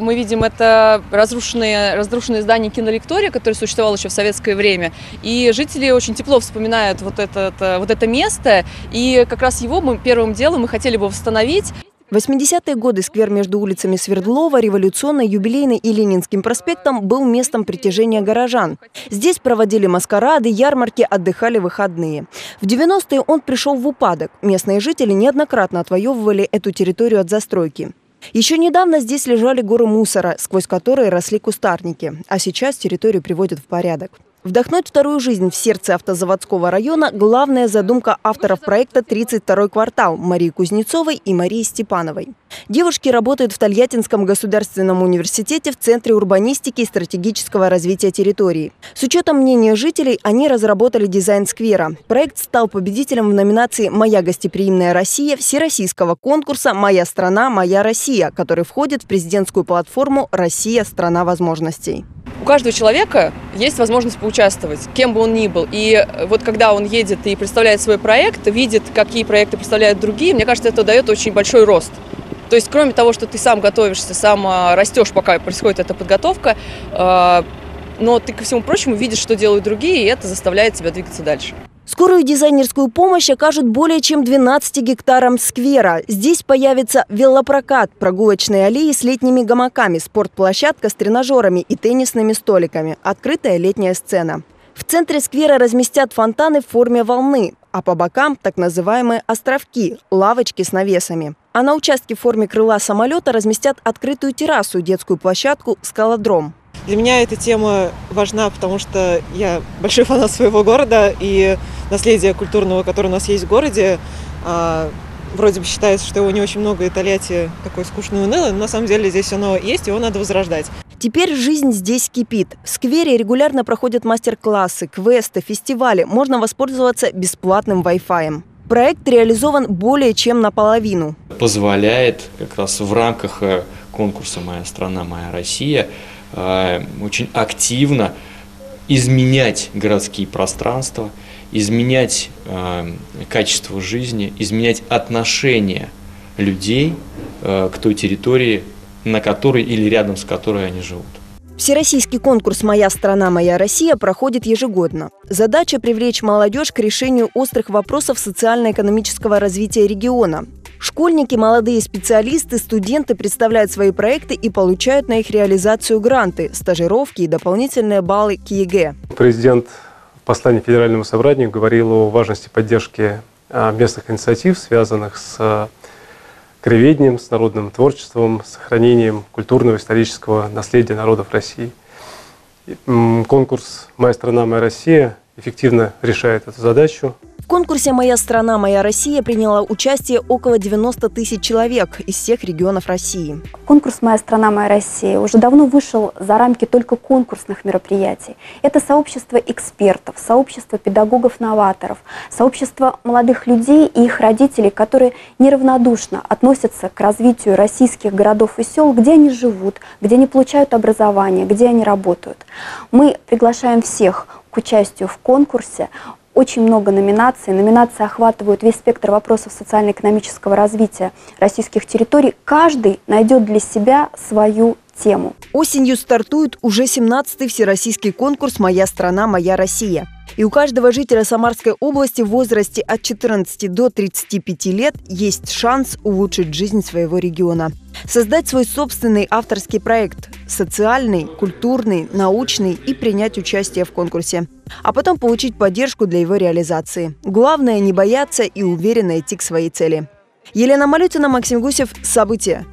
Мы видим это разрушенные здания кинолектория, которые существовали еще в советское время. И жители очень тепло вспоминают вот это место. И как раз его мы первым делом мы хотели бы восстановить. В 80-е годы сквер между улицами Свердлова, Революционной, Юбилейной и Ленинским проспектом был местом притяжения горожан. Здесь проводили маскарады, ярмарки, отдыхали выходные. В 90-е он пришел в упадок. Местные жители неоднократно отвоевывали эту территорию от застройки. Еще недавно здесь лежали горы мусора, сквозь которые росли кустарники. А сейчас территорию приводят в порядок. Вдохнуть вторую жизнь в сердце автозаводского района – главная задумка авторов проекта «32-й квартал» Марии Кузнецовой и Марии Степановой. Девушки работают в Тольяттинском государственном университете в Центре урбанистики и стратегического развития территории. С учетом мнения жителей они разработали дизайн сквера. Проект стал победителем в номинации «Моя гостеприимная Россия» всероссийского конкурса «Моя страна, моя Россия», который входит в президентскую платформу «Россия, страна возможностей». У каждого человека есть возможность поучаствовать, кем бы он ни был. И вот когда он едет и представляет свой проект, видит, какие проекты представляют другие, мне кажется, это дает очень большой рост. То есть кроме того, что ты сам готовишься, сам растешь, пока происходит эта подготовка, но ты ко всему прочему видишь, что делают другие, и это заставляет тебя двигаться дальше. Скорую дизайнерскую помощь окажут более чем 12 гектарам сквера. Здесь появится велопрокат, прогулочные аллеи с летними гамаками, спортплощадка с тренажерами и теннисными столиками, открытая летняя сцена. В центре сквера разместят фонтаны в форме волны, а по бокам так называемые островки – лавочки с навесами. А на участке в форме крыла самолета разместят открытую террасу, детскую площадку, скалодром. Для меня эта тема важна, потому что я большой фанат своего города, и наследие культурного, которое у нас есть в городе, вроде бы считается, что его не очень много, и Тольятти такой скучный и унылый, но на самом деле здесь оно есть, его надо возрождать. Теперь жизнь здесь кипит. В сквере регулярно проходят мастер-классы, квесты, фестивали. Можно воспользоваться бесплатным Wi-Fi. Проект реализован более чем наполовину. Позволяет как раз в рамках конкурса «Моя страна, моя Россия» очень активно изменять городские пространства, изменять качество жизни, изменять отношение людей к той территории, на которой или рядом с которой они живут. Всероссийский конкурс «Моя страна, моя Россия» проходит ежегодно. Задача – привлечь молодежь к решению острых вопросов социально-экономического развития региона. Школьники, молодые специалисты, студенты представляют свои проекты и получают на их реализацию гранты, стажировки и дополнительные баллы к ЕГЭ. Президент в послании Федеральному собранию говорил о важности поддержки местных инициатив, связанных с краеведением, с народным творчеством, с сохранением культурного и исторического наследия народов России. Конкурс «Моя страна, моя Россия» эффективно решает эту задачу. В конкурсе «Моя страна, моя Россия» приняло участие около 90 тысяч человек из всех регионов России. Конкурс «Моя страна, моя Россия» уже давно вышел за рамки только конкурсных мероприятий. Это сообщество экспертов, сообщество педагогов-новаторов, сообщество молодых людей и их родителей, которые неравнодушно относятся к развитию российских городов и сел, где они живут, где они получают образование, где они работают. Мы приглашаем всех к участию в конкурсе. Очень много номинаций. Номинации охватывают весь спектр вопросов социально-экономического развития российских территорий. Каждый найдет для себя свою тему. Осенью стартует уже 17-й всероссийский конкурс «Моя страна, моя Россия». И у каждого жителя Самарской области в возрасте от 14 до 35 лет есть шанс улучшить жизнь своего региона. Создать свой собственный авторский проект – социальный, культурный, научный и принять участие в конкурсе. А потом получить поддержку для его реализации. Главное – не бояться и уверенно идти к своей цели. Елена Малютина, Максим Гусев. События.